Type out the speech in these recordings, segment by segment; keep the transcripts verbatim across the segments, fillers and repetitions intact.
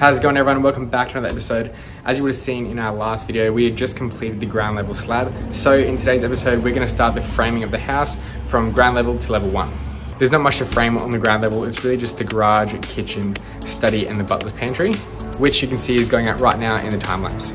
How's it going, everyone? Welcome back to another episode. As you would have seen in our last video, we had just completed the ground level slab. So in today's episode, we're going to start the framing of the house from ground level to level one. There's not much to frame on the ground level. It's really just the garage, kitchen, study, and the butler's pantry, which you can see is going out right now in the time lapse.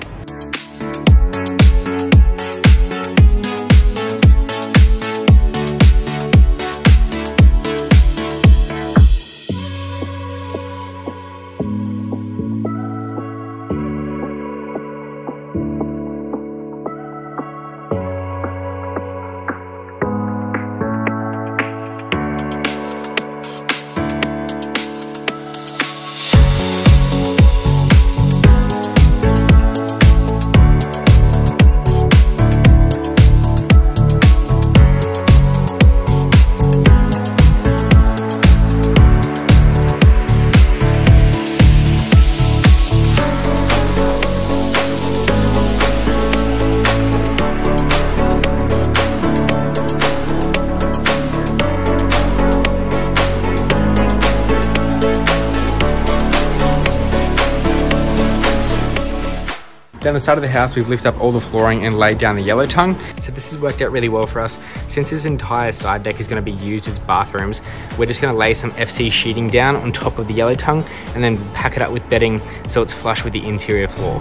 Down the side of the house, we've lifted up all the flooring and laid down the yellow tongue. So this has worked out really well for us. Since this entire side deck is gonna be used as bathrooms, we're just gonna lay some F C sheeting down on top of the yellow tongue and then pack it up with bedding so it's flush with the interior floor.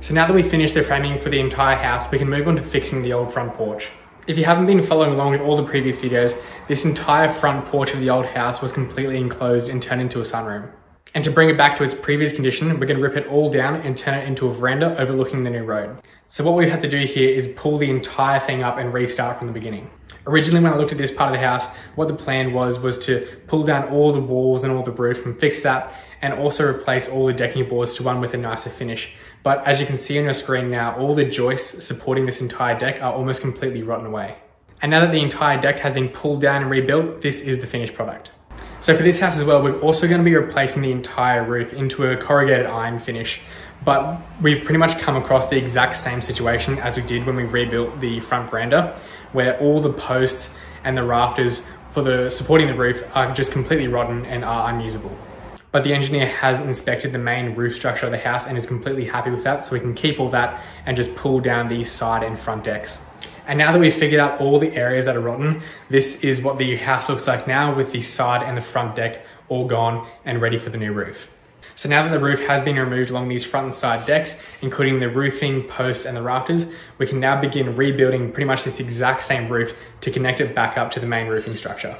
So now that we've finished the framing for the entire house, we can move on to fixing the old front porch. If you haven't been following along with all the previous videos, this entire front porch of the old house was completely enclosed and turned into a sunroom. And to bring it back to its previous condition, we're going to rip it all down and turn it into a veranda overlooking the new road. So what we've had to do here is pull the entire thing up and restart from the beginning. Originally, when I looked at this part of the house, what the plan was was to pull down all the walls and all the roof and fix that, and also replace all the decking boards to one with a nicer finish. But as you can see on your screen now, all the joists supporting this entire deck are almost completely rotten away. And now that the entire deck has been pulled down and rebuilt, this is the finished product. So for this house as well, we're also going to be replacing the entire roof into a corrugated iron finish. But we've pretty much come across the exact same situation as we did when we rebuilt the front veranda, where all the posts and the rafters for the supporting the roof are just completely rotten and are unusable. But the engineer has inspected the main roof structure of the house and is completely happy with that, so we can keep all that and just pull down the side and front decks. And now that we've figured out all the areas that are rotten, this is what the house looks like now, with the side and the front deck all gone and ready for the new roof. So now that the roof has been removed along these front and side decks, including the roofing, posts and the rafters, we can now begin rebuilding pretty much this exact same roof to connect it back up to the main roofing structure.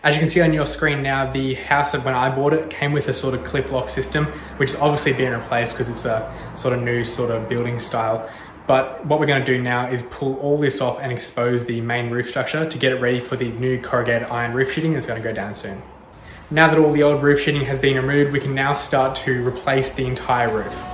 As you can see on your screen now, the house that when I bought it came with a sort of clip lock system, which has obviously been replaced because it's a sort of new sort of building style. But what we're going to do now is pull all this off and expose the main roof structure to get it ready for the new corrugated iron roof sheeting that's going to go down soon. Now that all the old roof sheeting has been removed, we can now start to replace the entire roof.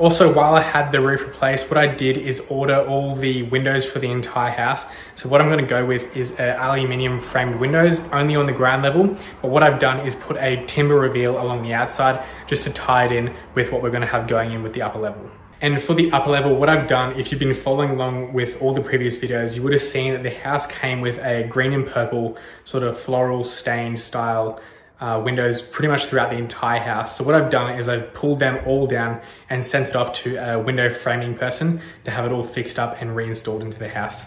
Also, while I had the roof replaced, what I did is order all the windows for the entire house. So what I'm going to go with is uh, aluminium framed windows, only on the ground level. But what I've done is put a timber reveal along the outside just to tie it in with what we're going to have going in with the upper level. And for the upper level, what I've done, if you've been following along with all the previous videos, you would have seen that the house came with a green and purple sort of floral stained style uh, windows pretty much throughout the entire house. So what I've done is I've pulled them all down and sent it off to a window framing person to have it all fixed up and reinstalled into the house.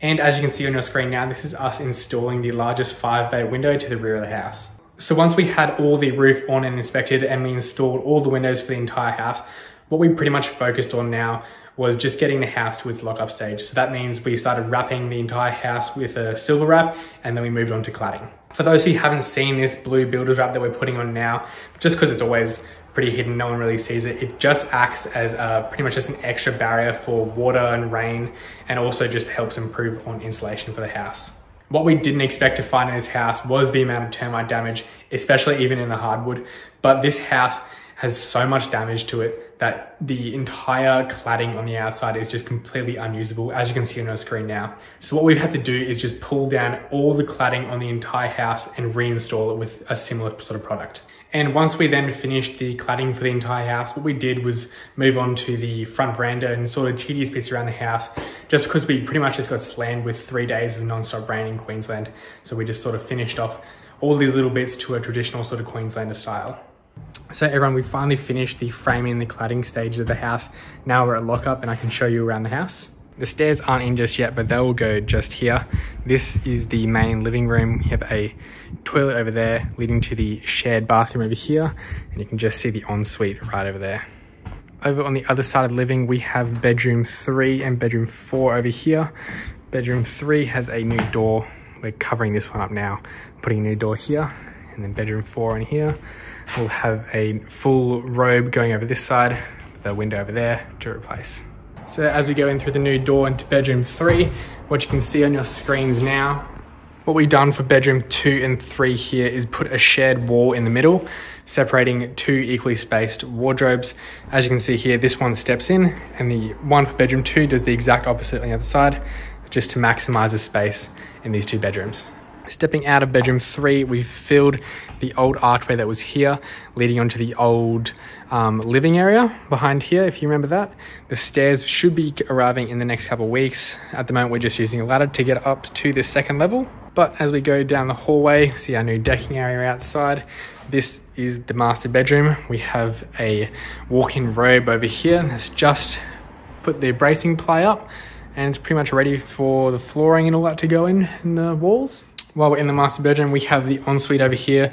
And as you can see on your screen now, this is us installing the largest five bay window to the rear of the house. So once we had all the roof on and inspected and we installed all the windows for the entire house, what we pretty much focused on now was just getting the house to its lock-up stage. So that means we started wrapping the entire house with a silver wrap, and then we moved on to cladding. For those who haven't seen this blue builder's wrap that we're putting on now, just because it's always pretty hidden, no one really sees it, it just acts as a, pretty much just an extra barrier for water and rain, and also just helps improve on insulation for the house. What we didn't expect to find in this house was the amount of termite damage, especially even in the hardwood, but this house has so much damage to it that the entire cladding on the outside is just completely unusable, as you can see on our screen now. So what we've had to do is just pull down all the cladding on the entire house and reinstall it with a similar sort of product. And once we then finished the cladding for the entire house, what we did was move on to the front veranda and sort of tedious bits around the house, just because we pretty much just got slammed with three days of non-stop rain in Queensland. So we just sort of finished off all these little bits to a traditional sort of Queenslander style. So everyone, we finally finished the framing and the cladding stages of the house. Now we're at lockup and I can show you around the house. The stairs aren't in just yet, but they will go just here. This is the main living room. We have a toilet over there leading to the shared bathroom over here, and you can just see the ensuite right over there. Over on the other side of the living, we have bedroom three and bedroom four over here. Bedroom three has a new door. We're covering this one up now, putting a new door here, and then bedroom four in here. We'll have a full robe going over this side, with a window over there to replace. So as we go in through the new door into bedroom three, what you can see on your screens now, what we've done for bedroom two and three here is put a shared wall in the middle, separating two equally spaced wardrobes. As you can see here, this one steps in and the one for bedroom two does the exact opposite on the other side, just to maximize the space in these two bedrooms. Stepping out of bedroom three, we've filled the old archway that was here, leading onto the old um, living area behind here, if you remember that. The stairs should be arriving in the next couple of weeks. At the moment, we're just using a ladder to get up to the second level. But as we go down the hallway, see our new decking area outside. This is the master bedroom. We have a walk-in robe over here. That's just put the bracing ply up, and it's pretty much ready for the flooring and all that to go in, in the walls. While we're in the master bedroom, we have the ensuite over here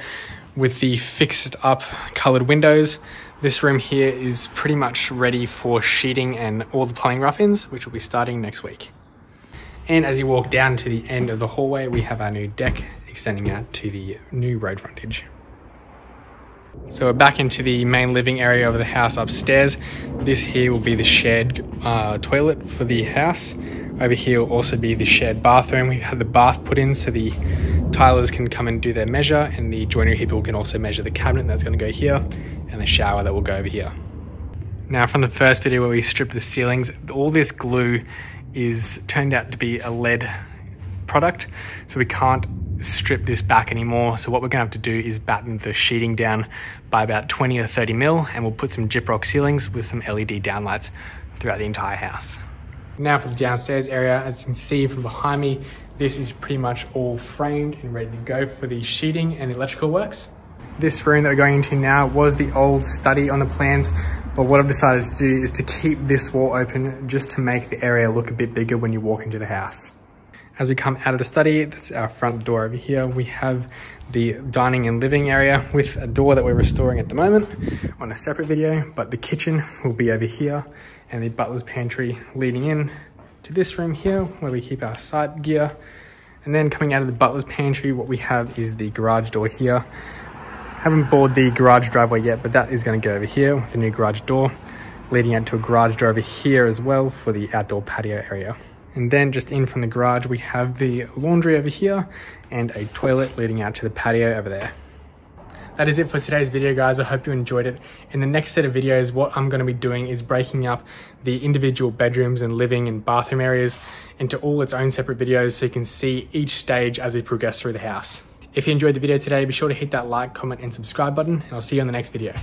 with the fixed up colored windows. This room here is pretty much ready for sheeting and all the plumbing rough-ins, which will be starting next week. And as you walk down to the end of the hallway, we have our new deck extending out to the new road frontage. So we're back into the main living area of the house upstairs. This here will be the shared uh, toilet for the house. Over here will also be the shared bathroom. We've had the bath put in so the tilers can come and do their measure, and the joinery people can also measure the cabinet that's going to go here, and the shower that will go over here. Now, from the first video where we stripped the ceilings, all this glue is turned out to be a lead product, so we can't strip this back anymore. So what we're gonna have to do is batten the sheeting down by about twenty or thirty mil, and we'll put some gyprock ceilings with some L E D downlights throughout the entire house. Now for the downstairs area, as you can see from behind me, this is pretty much all framed and ready to go for the sheeting and the electrical works. This room that we're going into now was the old study on the plans, but what I've decided to do is to keep this wall open just to make the area look a bit bigger when you walk into the house. As we come out of the study, that's our front door over here. We have the dining and living area with a door that we're restoring at the moment on a separate video, but the kitchen will be over here, and the butler's pantry leading in to this room here where we keep our site gear. And then coming out of the butler's pantry, what we have is the garage door here. Haven't bored the garage driveway yet, but that is going to go over here with a new garage door leading out to a garage door over here as well for the outdoor patio area. And then just in from the garage, we have the laundry over here and a toilet leading out to the patio over there. That is it for today's video, guys. I hope you enjoyed it. In the next set of videos, what I'm going to be doing is breaking up the individual bedrooms and living and bathroom areas into all its own separate videos, so you can see each stage as we progress through the house. If you enjoyed the video today, be sure to hit that like, comment, and subscribe button, and I'll see you on the next video.